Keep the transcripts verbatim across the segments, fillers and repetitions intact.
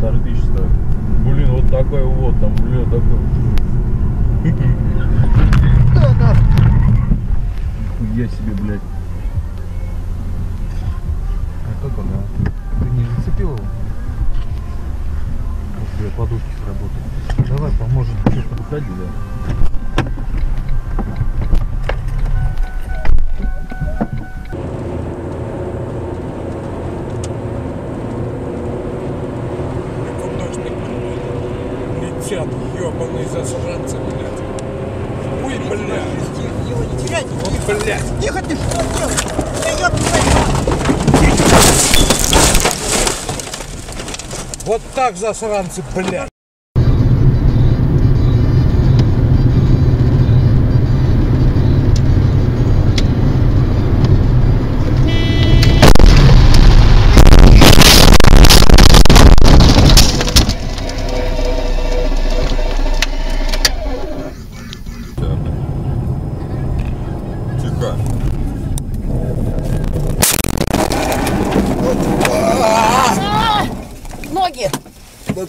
тордишь-то. Блин, вот такой вот, там, блин, такой. Нихуя себе, блядь. А как она? Ты не зацепил его? У тебя подушки сработали. Давай поможем. Что-то выходи, да? Ёбаный засранцы, блядь. Ой, блядь. Его не терять. Ой, блядь. Тихо, ты что делаешь? Да ёб твою. Вот так засранцы, блядь.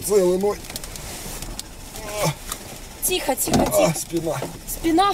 Целый мой. Тихо, тихо, тихо. А, спина. Спина.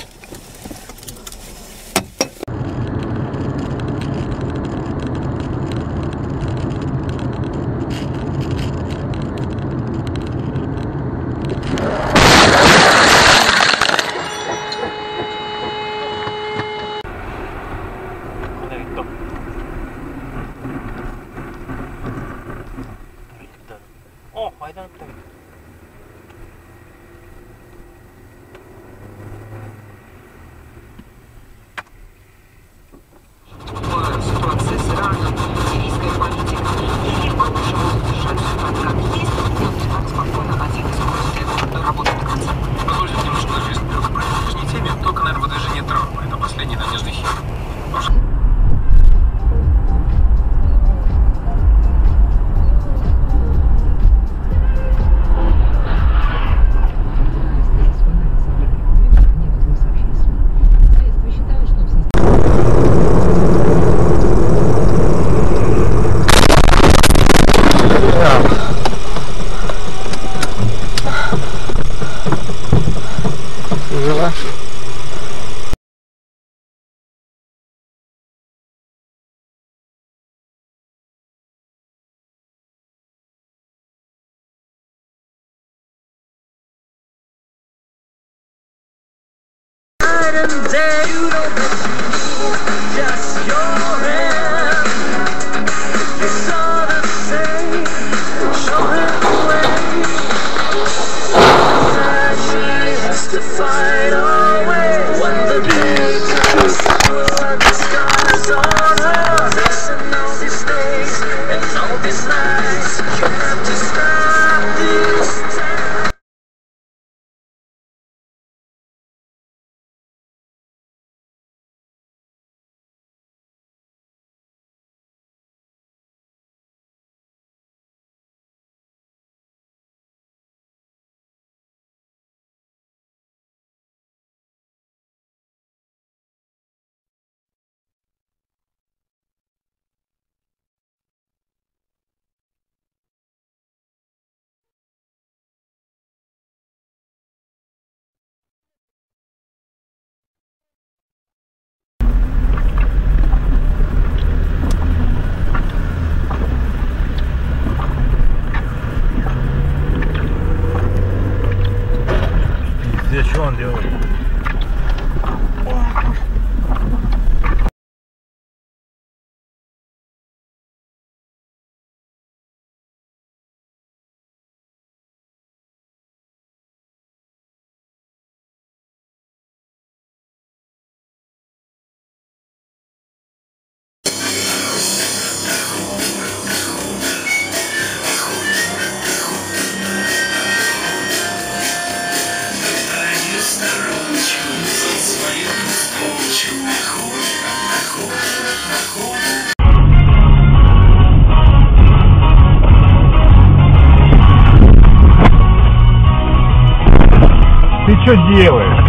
Ты что делаешь?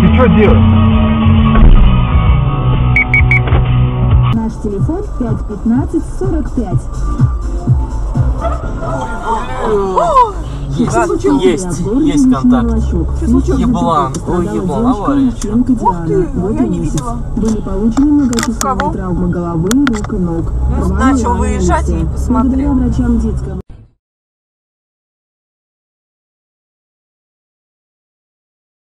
Ты что делаешь? Наш телефон пять пятнадцать сорок пять. Есть, есть, есть контакт. Еблан, ой, еблан, авария. Ух ты, я не видела. Кого? Начал выезжать и посмотрел.